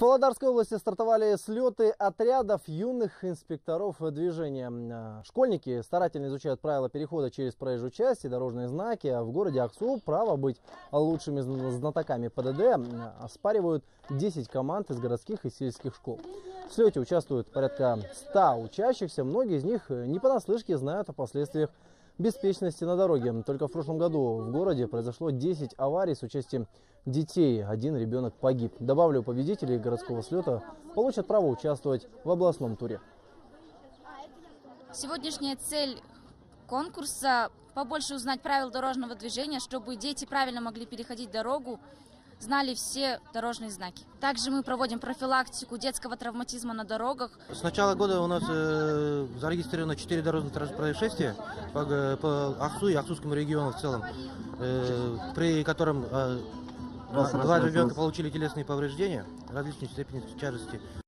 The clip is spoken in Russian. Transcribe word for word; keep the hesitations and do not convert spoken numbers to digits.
В Володарской области стартовали слеты отрядов юных инспекторов движения. Школьники старательно изучают правила перехода через проезжую часть и дорожные знаки. А в городе Аксу право быть лучшими знатоками ПДД оспаривают десять команд из городских и сельских школ. В слете участвуют порядка ста учащихся. Многие из них не понаслышке знают о последствиях безопасности на дороге. Только в прошлом году в городе произошло десять аварий с участием детей. Один ребенок погиб. Добавлю, победители городского слета получат право участвовать в областном туре. Сегодняшняя цель конкурса – побольше узнать правила дорожного движения, чтобы дети правильно могли переходить дорогу, знали все дорожные знаки. Также мы проводим профилактику детского травматизма на дорогах. С начала года у нас э, зарегистрировано четыре дорожных происшествия по, по Аксу и Аксусскому региону в целом, э, при котором э, два ребенка получили телесные повреждения различной степени тяжести.